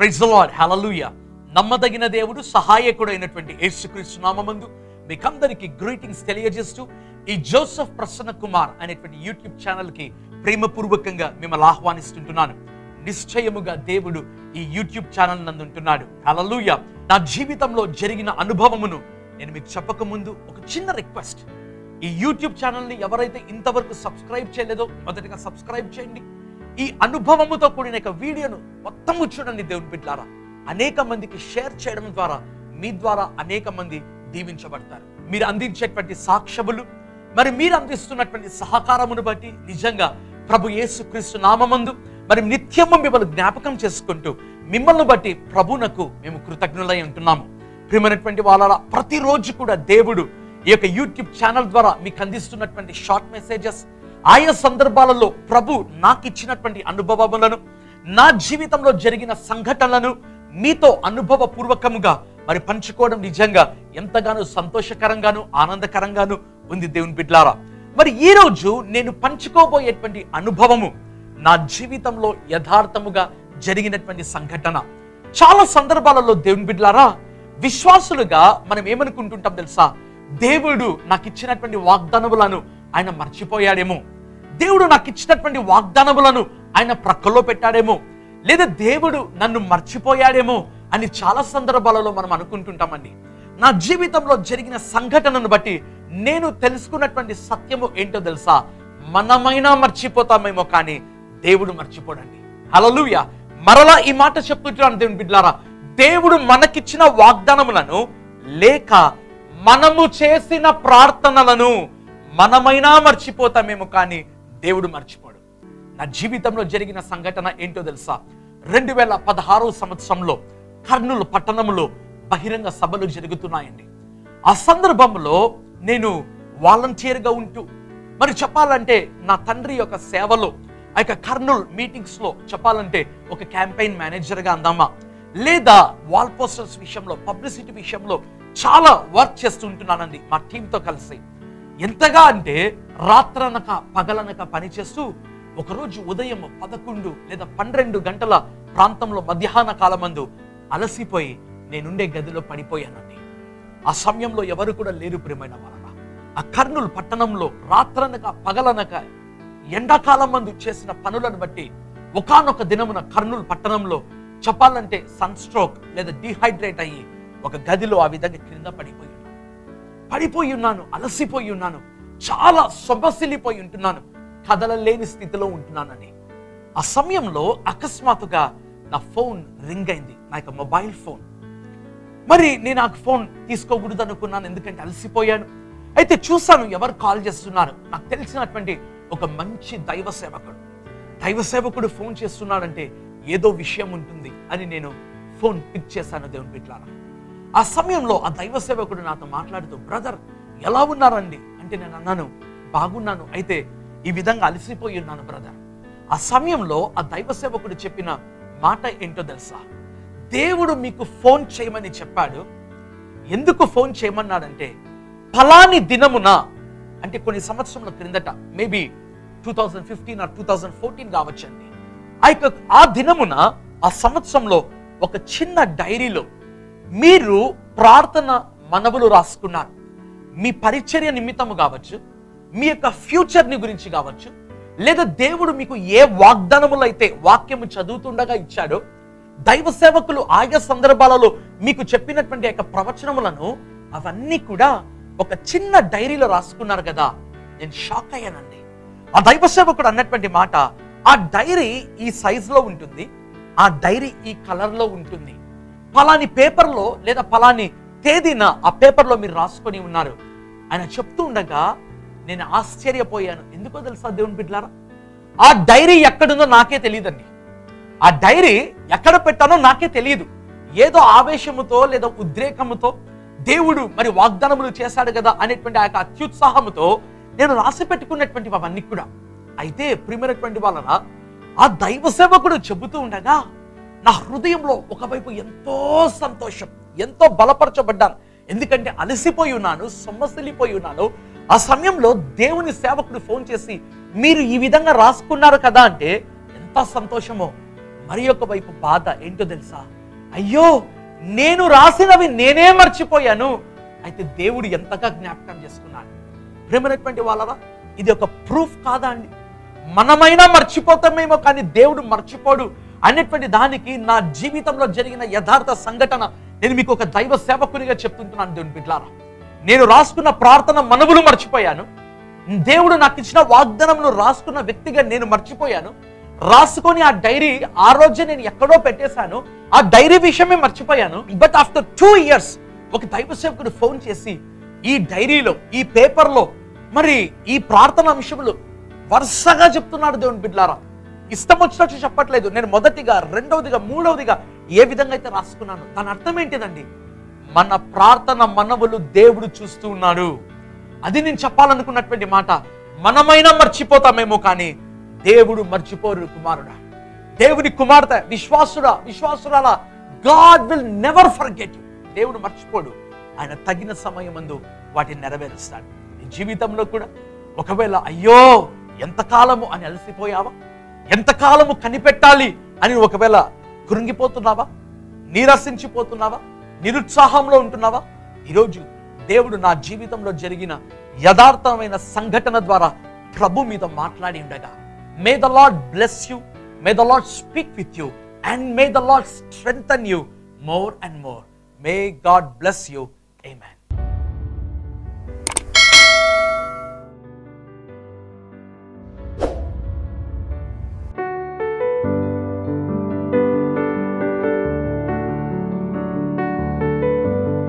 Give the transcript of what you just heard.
Praise the Lord. Hallelujah. నమ్మదగిన దేవుడు సహాయకుడైనటువంటి యేసుక్రీస్తు నామమందు మీకు అందరికీ గ్రీటింగ్స్ తెలియజేస్తూ ఈ జోసెఫ్ ప్రసన్న కుమార్ అనేటువంటి యూట్యూబ్ ఛానల్ కి ప్రేమపూర్వకంగా మిమ్మల్ని ఆహ్వానిస్తుంటున్నాను. నిశ్చయముగా దేవుడు ఈ యూట్యూబ్ ఛానల్ నందు ఉంటున్నాడు. హల్లెలూయా. నా జీవితంలో జరిగిన అనుభవమును నేను మీకు చెప్పకముందు ఒక చిన్న రిక్వెస్ట్. ఈ యూట్యూబ్ ఛానల్ ని ఎవరైతే ఇంతవరకు సబ్స్క్రైబ్ చేయలేదో మొదటగా సబ్స్క్రైబ్ చేయండి. ఈ అనుభవముతో కూడిన ఒక వీడియోను మొత్తము చూడండి దేవుని బిడ్డలారా. అనేక మందికి షేర్ చేయడం ద్వారా మీ ద్వారా అనేక మంది దీవించబడతారు. మీరు అందించేటువంటి సాక్ష్యములు మరి మీరు అందిస్తున్నటువంటి సహకారమును బట్టి నిజంగా ప్రభు యేసుక్రీస్తు నామమందు మరి నిత్యము మిమ్మల్ని జ్ఞాపకం చేసుకుంటూ మిమ్మల్ని బట్టి ప్రభునకు మేము కృతజ్ఞులై ఉంటున్నాము. ప్రియమైనటువంటి వాళ్ళ ప్రతిరోజు కూడా దేవుడు ఈ యొక్క యూట్యూబ్ ఛానల్ ద్వారా మీకు అందిస్తున్నటువంటి షార్ట్ మెసేజెస్ ఆయా సందర్భాలలో ప్రభు నాకు ఇచ్చినటువంటి అనుభవములను నా జీవితంలో జరిగిన సంఘటనలను మీతో అనుభవ పూర్వకముగా మరి పంచుకోవడం నిజంగా ఎంతగానో సంతోషకరంగాను ఆనందకరంగాను ఉంది దేవుని బిడ్డలారా. మరి ఈరోజు నేను పంచుకోబోయేటువంటి అనుభవము నా జీవితంలో యథార్థముగా జరిగినటువంటి సంఘటన. చాలా సందర్భాలలో దేవుని బిడ్డలారా విశ్వాసులుగా మనం ఏమనుకుంటుంటాం తెలుసా, దేవుడు నాకు ఇచ్చినటువంటి వాగ్దానములను ఆయన మర్చిపోయాడేమో, దేవుడు నాకు ఇచ్చినటువంటి వాగ్దానములను ఆయన ప్రక్కలో పెట్టాడేమో, లేదా దేవుడు నన్ను మర్చిపోయాడేమో అని చాలా సందర్భాలలో మనం అనుకుంటుంటామండి. నా జీవితంలో జరిగిన సంఘటనను బట్టి నేను తెలుసుకున్నటువంటి సత్యము ఏంటో తెలుసా, మనమైనా మర్చిపోతామేమో కానీ దేవుడు మర్చిపోడండి. హల్లెలూయా. మరలా ఈ మాట చెప్తున్నాను దేవుని బిడ్డలారా, దేవుడు మనకిచ్చిన వాగ్దానములను లేక మనము చేసిన ప్రార్థనలను మనమైనా మర్చిపోతామేమో కానీ దేవుడు మర్చిపోడు. నా జీవితంలో జరిగిన సంఘటన ఏంటో తెలుసా, 2016 సంవత్సరంలో కర్నూలు పట్టణంలో బహిరంగ సభలు జరుగుతున్నాయండి. ఆ సందర్భంలో నేను వాలంటీర్గా ఉంటూ మరి చెప్పాలంటే నా తండ్రి యొక్క సేవలో ఆ యొక్క కర్నూలు మీటింగ్స్లో చెప్పాలంటే ఒక క్యాంపెయిన్ మేనేజర్గా అందామా, లేదా వాల్ పోస్టర్స్ విషయంలో పబ్లిసిటీ విషయంలో చాలా వర్క్ చేస్తూ ఉంటున్నానండి మా టీంతో కలిసి. ఎంతగా అంటే రాత్రనక పగలనక పనిచేస్తూ ఒకరోజు ఉదయం 11 లేదా 12 గంటల ప్రాంతంలో మధ్యాహ్న కాలమందు అలసిపోయి నేనుండే గదిలో పడిపోయానండి. ఆ సమయంలో ఎవరు కూడా లేరు ప్రియమైన వాళ్ళ. ఆ కర్నూలు పట్టణంలో రాత్రనక పగలనక ఎండాకాలం మందు చేసిన పనులను బట్టి ఒకానొక దినమున కర్నూలు పట్టణంలో చెప్పాలంటే సన్ స్ట్రోక్ లేదా డిహైడ్రేట్ అయ్యి ఒక గదిలో ఆ విధంగా క్రింద పడిపోయి ఉన్నాను. అలసిపోయి ఉన్నాను, చాలా సొమ్మసిల్లిపోయి ఉంటున్నాను, కదలలేని స్థితిలో ఉంటున్నానని. ఆ సమయంలో అకస్మాత్తుగా నా ఫోన్ రింగ్ అయింది, నా యొక్క మొబైల్ ఫోన్. మరి నేను ఆ ఫోన్ తీసుకోకూడదు అనుకున్నాను, ఎందుకంటే అలసిపోయాను. అయితే చూశాను ఎవరు కాల్ చేస్తున్నారు. నాకు తెలిసినటువంటి ఒక మంచి దైవ సేవకుడు ఫోన్ చేస్తున్నాడంటే ఏదో విషయం ఉంటుంది అని నేను ఫోన్ పిక్ చేశాను దేవుని బిడ్డలారా. ఆ సమయంలో ఆ దైవ సేవకుడు నాతో మాట్లాడుతూ, బ్రదర్ ఎలా ఉన్నారండి అంటే నేను అన్నాను బాగున్నాను, అయితే ఈ విధంగా అలసిపోయి ఉన్నాను బ్రదర్. ఆ సమయంలో ఆ దైవ సేవకుడు చెప్పిన మాట ఏంటో తెలుసా, దేవుడు మీకు ఫోన్ చేయమని చెప్పాడు, ఎందుకు ఫోన్ చేయమన్నాడంటే ఫలాని దినమున అంటే కొన్ని సంవత్సరముల క్రిందట మేబీ 2015 or 2014 కావచ్చండి. ఆ దినమున ఆ సంవత్సరంలో ఒక చిన్న డైరీలో మీరు ప్రార్థన మనవులు రాసుకున్నారు. మీ పరిచర్య నిమిత్తము కావచ్చు, మీ యొక్క ఫ్యూచర్ని గురించి కావచ్చు, లేదా దేవుడు మీకు ఏ వాగ్దానములు అయితే వాక్యము చదువుతుండగా ఇచ్చాడో దైవ సేవకులు ఆయా సందర్భాలలో మీకు చెప్పినటువంటి యొక్క ప్రవచనములను అవన్నీ కూడా ఒక చిన్న డైరీలో రాసుకున్నారు కదా. నేను షాక్ అయ్యానండి. ఆ దైవ సేవకుడు అన్నటువంటి మాట, ఆ డైరీ ఈ సైజులో ఉంటుంది, ఆ డైరీ ఈ కలర్లో ఉంటుంది, ఫలాని పేపర్లో లేదా ఫలాని తేదీన ఆ పేపర్లో మీరు రాసుకొని ఉన్నారు ఆయన చెప్తూ ఉండగా నేను ఆశ్చర్యపోయాను. ఎందుకో తెలుసా దేవుని బిడ్డలారా, ఆ డైరీ ఎక్కడుందో నాకే తెలియదండి. ఆ డైరీ ఎక్కడ పెట్టానో నాకే తెలియదు. ఏదో ఆవేశముతో లేదా ఉద్రేకముతో దేవుడు మరి వాగ్దానములు చేశాడు కదా అనేటువంటి ఆ యొక్క అత్యుత్సాహముతో నేను రాసి పెట్టుకున్నటువంటి అవన్నీ కూడా. అయితే ప్రియమైనటువంటి వాళ్ళరా, ఆ దైవ సేవకుడు చెబుతూ ఉండగా నా హృదయంలో ఒకవైపు ఎంతో సంతోషం, ఎంతో బలపరచబడ్డాను, ఎందుకంటే అలసిపోయి ఉన్నాను, సొమ్మసిల్లిపోయి ఉన్నాను. ఆ సమయంలో దేవుని సేవకుడు ఫోన్ చేసి మీరు ఈ విధంగా రాసుకున్నారు కదా అంటే ఎంత సంతోషమో. మరి యొక్క వైపు బాధ ఏంటో తెలుసా? అయ్యో, నేను రాసినవి నేనే మర్చిపోయాను, అయితే దేవుడు ఎంతగా జ్ఞాపకం చేసుకున్నాడు. ప్రేమైనటువంటి వాళ్ళరా, ఇది ఒక ప్రూఫ్ కాదా అండి? మనమైనా మర్చిపోతామేమో కానీ దేవుడు మర్చిపోడు అనేటువంటి దానికి నా జీవితంలో జరిగిన యథార్థ సంఘటన. నేను మీకు ఒక దైవ సేవకునిగా చెప్తుంటున్నాను దేవుని బిడ్డలారా, నేను రాసుకున్న ప్రార్థన మనవులు మర్చిపోయాను, దేవుడు నాకు ఇచ్చిన వాగ్దానంను రాసుకున్న వ్యక్తిగా నేను మర్చిపోయాను. రాసుకొని ఆ డైరీ ఆ రోజు నేను ఎక్కడో పెట్టేశాను, ఆ డైరీ విషయమే మర్చిపోయాను. బట్ ఆఫ్టర్ 2 years ఒక దైవ సేవకుడు ఫోన్ చేసి, ఈ డైరీలో ఈ పేపర్లో మరి ఈ ప్రార్థన అంశములు వరుసగా చెప్తున్నాడు దేవుని బిడ్డలారా. ఇష్టం వచ్చినట్టు చెప్పట్లేదు, నేను మొదటిగా, రెండవదిగా, మూడవదిగా ఏ విధంగా అయితే రాసుకున్నాను, దాని అర్థం ఏంటిదండి? మన ప్రార్థన మనవులు దేవుడు చూస్తూ ఉన్నాడు. అది నేను చెప్పాలనుకున్నటువంటి మాట. మనమైనా మర్చిపోతామేమో కానీ దేవుడు మర్చిపోరు కుమారుడా, దేవుని కుమార్తె, విశ్వాసుడా, విశ్వాసురాలా, God will never forget you. దేవుడు మర్చిపోడు, ఆయన తగిన సమయమందు వాటిని నెరవేరుస్తాడు. నీ జీవితంలో కూడా ఒకవేళ అయ్యో ఎంతకాలము అని అలసిపోయావా, ఎంతకాలము కనిపెట్టాలి అని ఒకవేళ కృంగిపోతున్నావా, నీరసించిపోతున్నావా, నిరుత్సాహంలో ఉంటున్నావా, ఈరోజు దేవుడు నా జీవితంలో జరిగిన యథార్థమైన సంఘటన ద్వారా ప్రభు మీద మాట్లాడి ఉండగా, may the Lord bless you, may the Lord speak with you, and may the Lord strengthen you more and more. May God bless you. Amen.